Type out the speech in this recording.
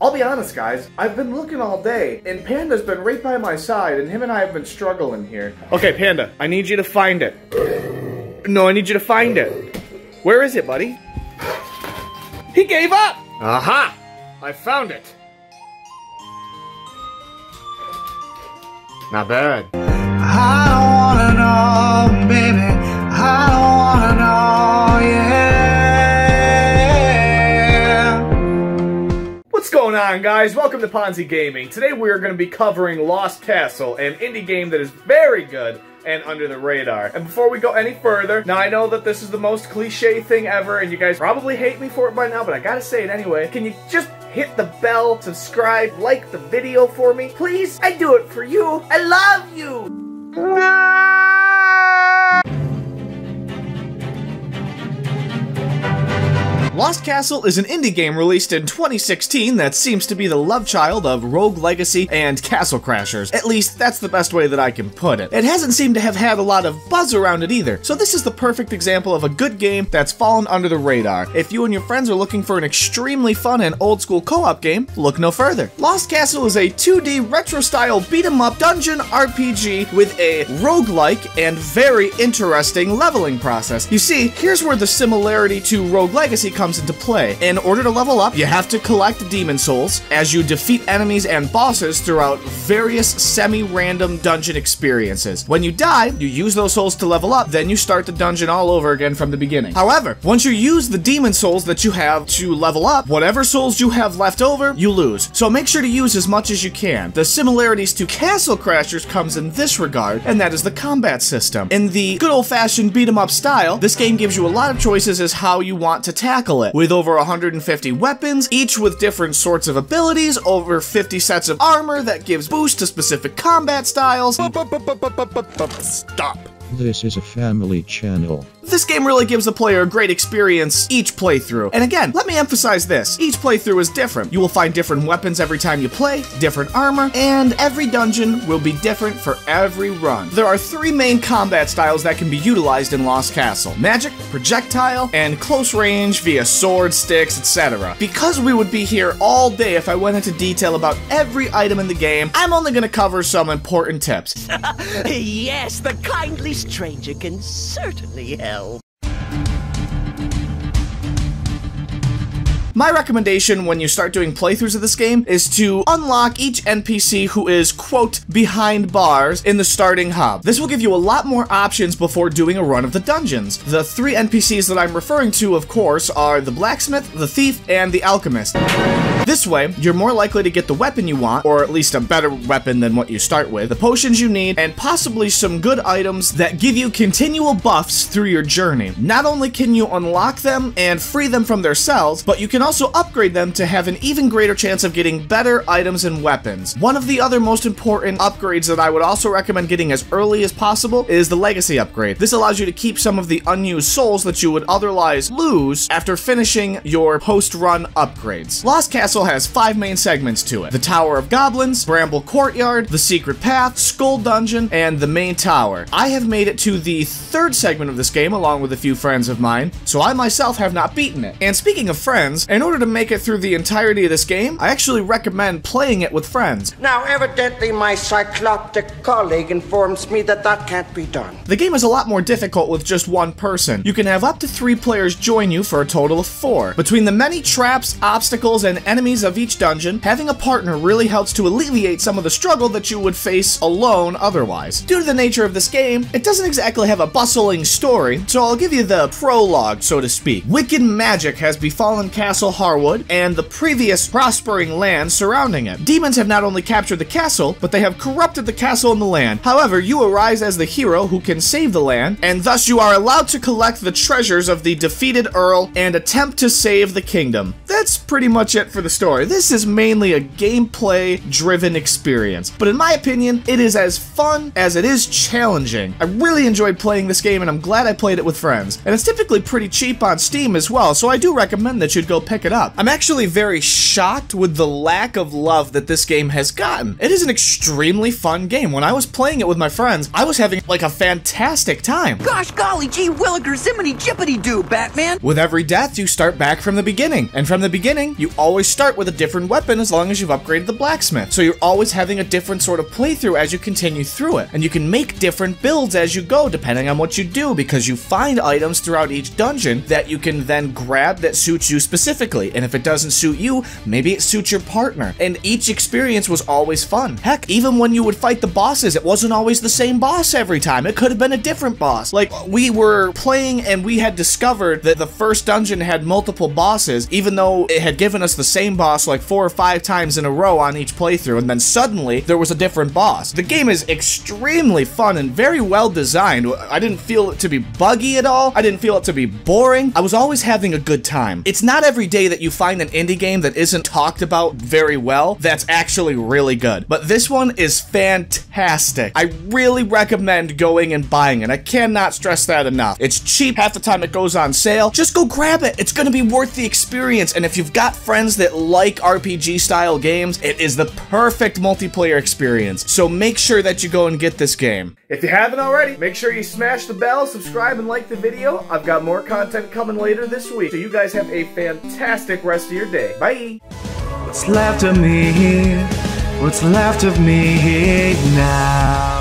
I'll be honest, guys, I've been looking all day, and Panda's been right by my side, and him and I have been struggling here. Okay, Panda, I need you to find it. No, I need you to find it. Where is it, buddy? He gave up! Aha! I found it. Not bad. I don't wanna know, baby. I don't wanna know, yeah. What's going on, guys? Welcome to Ponzi Gaming. Today we are going to be covering Lost Castle, an indie game that is very good and under the radar. And before we go any further, now I know that this is the most cliche thing ever, and you guys probably hate me for it by now, but I gotta say it anyway. Can you just hit the bell, subscribe, like the video for me? Please, I do it for you. I love you. Lost Castle is an indie game released in 2016 that seems to be the love child of Rogue Legacy and Castle Crashers. At least, that's the best way that I can put it. It hasn't seemed to have had a lot of buzz around it either, so this is the perfect example of a good game that's fallen under the radar. If you and your friends are looking for an extremely fun and old-school co-op game, look no further. Lost Castle is a 2D retro-style beat-em-up dungeon RPG with a roguelike and very interesting leveling process. You see, here's where the similarity to Rogue Legacy comes into play. In order to level up, you have to collect demon souls as you defeat enemies and bosses throughout various semi-random dungeon experiences. When you die, you use those souls to level up, then you start the dungeon all over again from the beginning. However, once you use the demon souls that you have to level up, whatever souls you have left over, you lose. So make sure to use as much as you can. The similarities to Castle Crashers comes in this regard, and that is the combat system. In the good old-fashioned beat-em-up style, this game gives you a lot of choices as how you want to tackle it, with over 150 weapons, each with different sorts of abilities, over 50 sets of armor that gives boost to specific combat styles. Stop. This is a family channel. This game really gives the player a great experience each playthrough. And again, let me emphasize this. Each playthrough is different. You will find different weapons every time you play, different armor, and every dungeon will be different for every run. There are three main combat styles that can be utilized in Lost Castle: magic, projectile, and close range via sword, sticks, etc. Because we would be here all day if I went into detail about every item in the game, I'm only going to cover some important tips. Yes, the kindly stranger can certainly help. My recommendation when you start doing playthroughs of this game is to unlock each NPC who is, quote, behind bars in the starting hub. This will give you a lot more options before doing a run of the dungeons. The three NPCs that I'm referring to, of course, are the blacksmith, the thief, and the alchemist. This way, you're more likely to get the weapon you want, or at least a better weapon than what you start with, the potions you need, and possibly some good items that give you continual buffs through your journey. Not only can you unlock them and free them from their cells, but you can also upgrade them to have an even greater chance of getting better items and weapons. One of the other most important upgrades that I would also recommend getting as early as possible is the Legacy upgrade. This allows you to keep some of the unused souls that you would otherwise lose after finishing your post-run upgrades. Lost Castle has 5 main segments to it: the Tower of Goblins, Bramble Courtyard, The Secret Path, Skull Dungeon, and the main tower. I have made it to the 3rd segment of this game along with a few friends of mine, so I myself have not beaten it. And speaking of friends, in order to make it through the entirety of this game, I actually recommend playing it with friends. Now evidently my cycloptic colleague informs me that that can't be done. The game is a lot more difficult with just one person. You can have up to 3 players join you for a total of 4. Between the many traps, obstacles, and enemies of each dungeon, having a partner really helps to alleviate some of the struggle that you would face alone otherwise. Due to the nature of this game, it doesn't exactly have a bustling story, so I'll give you the prologue, so to speak. Wicked magic has befallen Castle Harwood and the previous prospering land surrounding it. Demons have not only captured the castle, but they have corrupted the castle and the land. However, you arise as the hero who can save the land, and thus you are allowed to collect the treasures of the defeated Earl and attempt to save the kingdom. That's pretty much it for the story. This is mainly a gameplay driven experience, but in my opinion, it is as fun as it is challenging. I really enjoyed playing this game, and I'm glad I played it with friends. And it's typically pretty cheap on Steam as well, so I do recommend that you'd go pick it up. I'm actually very shocked with the lack of love that this game has gotten. It is an extremely fun game. When I was playing it with my friends, I was having like a fantastic time. Gosh golly gee williger ziminy jippity doo, Batman. With every death, you start back from the beginning, and from the beginning, you always start with a different weapon as long as you've upgraded the blacksmith. So you're always having a different sort of playthrough as you continue through it. And you can make different builds as you go depending on what you do, because you find items throughout each dungeon that you can then grab that suits you specifically. And if it doesn't suit you, maybe it suits your partner. And each experience was always fun. Heck, even when you would fight the bosses, it wasn't always the same boss every time. It could have been a different boss. Like, we were playing and we had discovered that the first dungeon had multiple bosses, even though it had given us the same boss like 4 or 5 times in a row on each playthrough, and then suddenly there was a different boss. The game is extremely fun and very well designed. I didn't feel it to be buggy at all. I didn't feel it to be boring. I was always having a good time. It's not every day that you find an indie game that isn't talked about very well that's actually really good, but this one is fantastic. I really recommend going and buying it. I cannot stress that enough. It's cheap. Half the time it goes on sale. Just go grab it. It's gonna be worth the experience, and if you've got friends that like RPG style games, it is the perfect multiplayer experience. So make sure that you go and get this game. If you haven't already, make sure you smash the bell, subscribe, and like the video. I've got more content coming later this week, so you guys have a fantastic rest of your day. Bye! What's left of me now?